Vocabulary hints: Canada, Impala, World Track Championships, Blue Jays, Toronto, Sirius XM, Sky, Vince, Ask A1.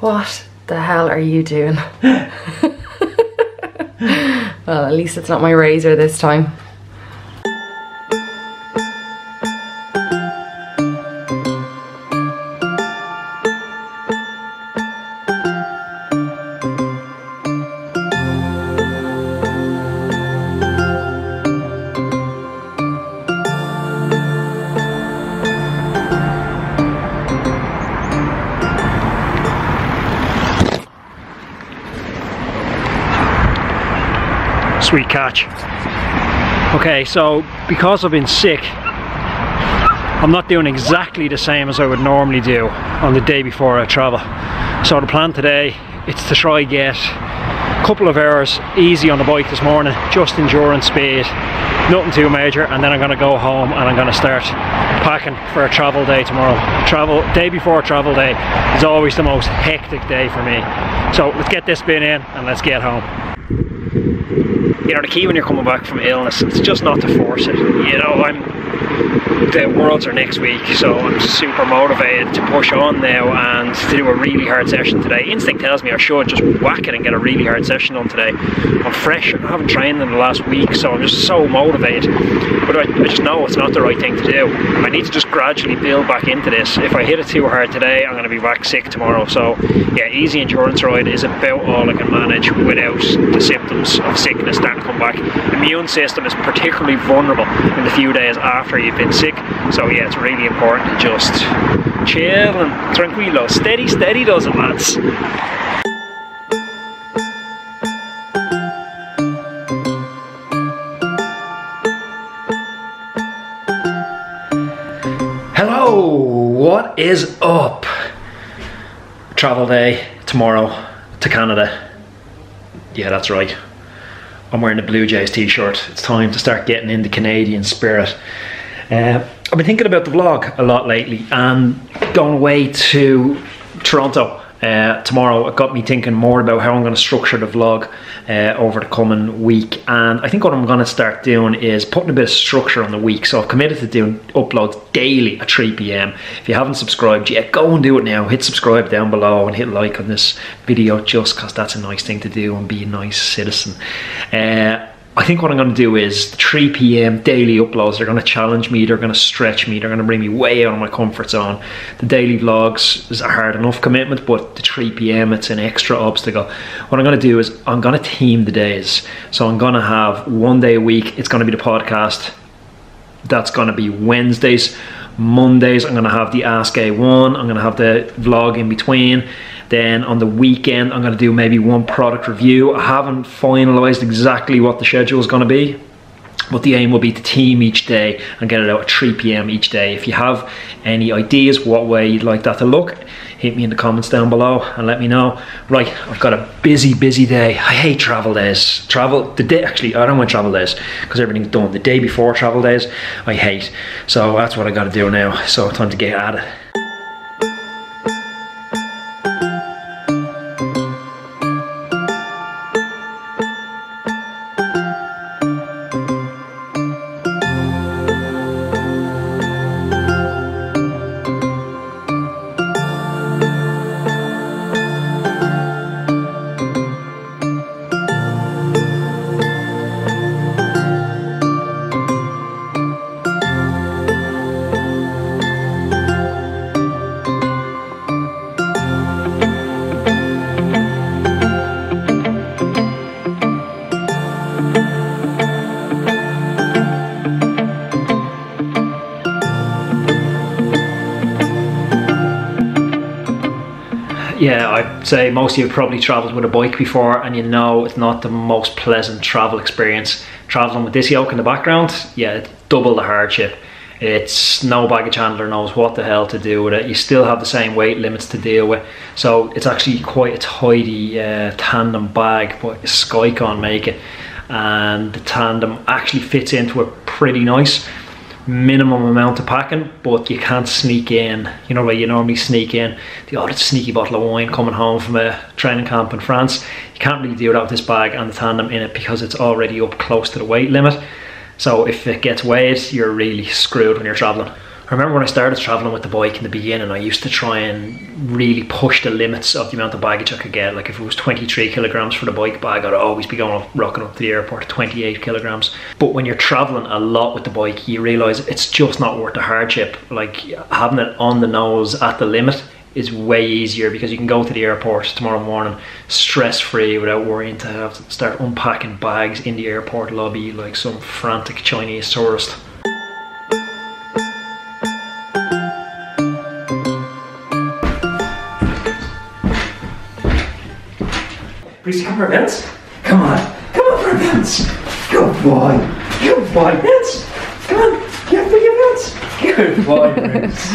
What the hell are you doing? Well, at least it's not my razor this time. Sweet catch. Okay, so because I've been sick, I'm not doing exactly the same as I would normally do on the day before I travel. So the plan today is to try get a couple of hours easy on the bike this morning, just endurance speed, nothing too major, and then I'm gonna go home and I'm gonna start packing for a travel day tomorrow. Day before travel day is always the most hectic day for me. So let's get this bin in and let's get home. You know, the key when you're coming back from illness, it's just not to force it. You know, the Worlds are next week, so I'm super motivated to push on now and to do a really hard session today. Instinct tells me I should just whack it and get a really hard session on today. I'm fresh, I haven't trained in the last week, so I'm just so motivated. But I just know it's not the right thing to do. I need to just gradually build back into this. If I hit it too hard today, I'm going to be back sick tomorrow. So yeah, easy endurance ride is about all I can manage without the symptoms of sickness starting to come back. The immune system is particularly vulnerable in the few days after you've been sick. So yeah, it's really important to just chill and tranquilo. Steady, steady does it, lads. Hello, what is up? Travel day tomorrow to Canada. Yeah, that's right. I'm wearing a Blue Jays t-shirt. It's time to start getting in the Canadian spirit. I've been thinking about the vlog a lot lately and going away to Toronto tomorrow. It got me thinking more about how I'm going to structure the vlog over the coming week, and I think what I'm going to start doing is putting a bit of structure on the week. So I've committed to doing uploads daily at 3 p.m. If you haven't subscribed yet, go and do it now. Hit subscribe down below and hit like on this video, just because that's a nice thing to do and be a nice citizen. I think what I'm going to do is 3 p.m. daily uploads. They're going to challenge me, they're going to stretch me, they're going to bring me way out of my comfort zone. The daily vlogs is a hard enough commitment, but the 3 p.m. it's an extra obstacle. What I'm going to do is I'm going to team the days. So I'm going to have one day a week, it's going to be the podcast. That's going to be Wednesdays. Mondays I'm going to have the Ask A1, I'm going to have the vlog in between. Then on the weekend I'm going to do maybe one product review. I haven't finalized exactly what the schedule is going to be, but the aim will be to team each day and get it out at 3 p.m. each day. If you have any ideas what way you'd like that to look, hit me in the comments down below and let me know. Right, I've got a busy day. I hate travel days. I don't want travel days because everything's done. The day before travel days, I hate. So that's what I got to do now. So time to get at it. Yeah, I'd say most of you have probably travelled with a bike before, and you know it's not the most pleasant travel experience. Travelling with this yoke in the background, yeah, it's double the hardship. It's no baggage handler knows what the hell to do with it. You still have the same weight limits to deal with. So it's actually quite a tidy tandem bag, but Sky can't make it. And the tandem actually fits into it pretty nice. Minimum amount of packing, but you can't sneak in, you know, where you normally sneak in the odd sneaky bottle of wine coming home from a training camp in France. You can't really do it out of this bag and the tandem in it because it's already up close to the weight limit. So if it gets weighed, you're really screwed when you're traveling. I remember when I started traveling with the bike in the beginning, I used to try and really push the limits of the amount of baggage I could get. Like if it was 23 kilograms for the bike bag, I'd always be going up, rocking up to the airport to 28 kilograms. But when you're traveling a lot with the bike, you realize it's just not worth the hardship. Like having it on the nose at the limit is way easier, because you can go to the airport tomorrow morning stress-free without worrying to have to start unpacking bags in the airport lobby like some frantic Chinese tourist. Please come for Vince. Come on for Vince. Good boy, Vince. Come on, get for your Vince. Good boy, Vince.